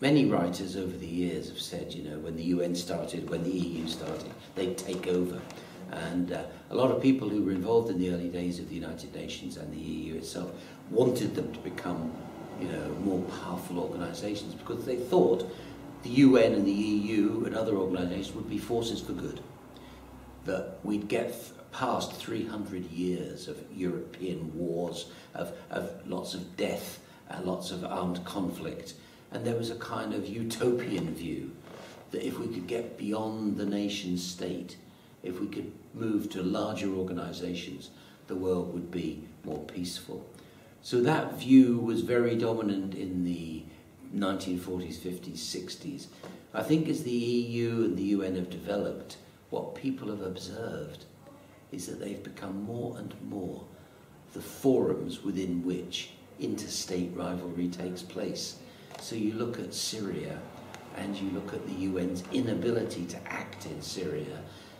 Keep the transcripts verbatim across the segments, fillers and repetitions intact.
Many writers over the years have said, you know, when the U N started, when the E U started, they'd take over. And uh, a lot of people who were involved in the early days of the United Nations and the E U itself wanted them to become, you know, more powerful organisations, because they thought the U N and the E U and other organisations would be forces for good. That we'd get past three hundred years of European wars, of, of lots of death and lots of armed conflict. And there was a kind of utopian view that if we could get beyond the nation state, if we could move to larger organisations, the world would be more peaceful. So that view was very dominant in the nineteen forties, fifties, sixties. I think as the E U and the U N have developed, what people have observed is that they've become more and more the forums within which interstate rivalry takes place. So you look at Syria, and you look at the U N's inability to act in Syria.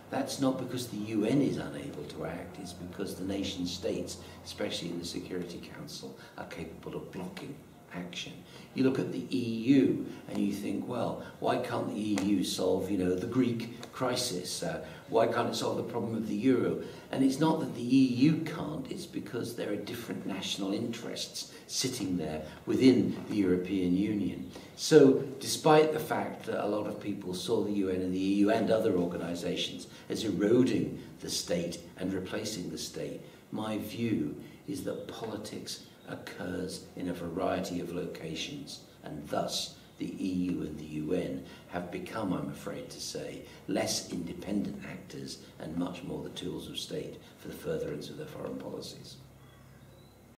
That's not because the U N is unable to act, it's because the nation states, especially in the Security Council, are capable of blocking action. You look at the E U and you think, well, why can't the E U solve, you know, the Greek crisis? Uh, why can't it solve the problem of the euro? And it's not that the E U can't, it's because there are different national interests sitting there within the European Union. So, despite the fact that a lot of people saw the U N and the E U and other organisations as eroding the state and replacing the state, my view is that politics occurs in a variety of locations, and thus the E U and the U N have become, I'm afraid to say, less independent actors and much more the tools of state for the furtherance of their foreign policies.